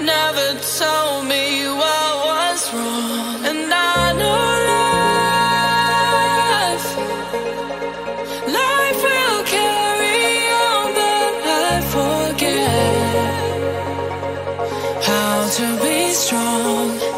never told me what was wrong, and I know life will carry on, but I forget how to be strong.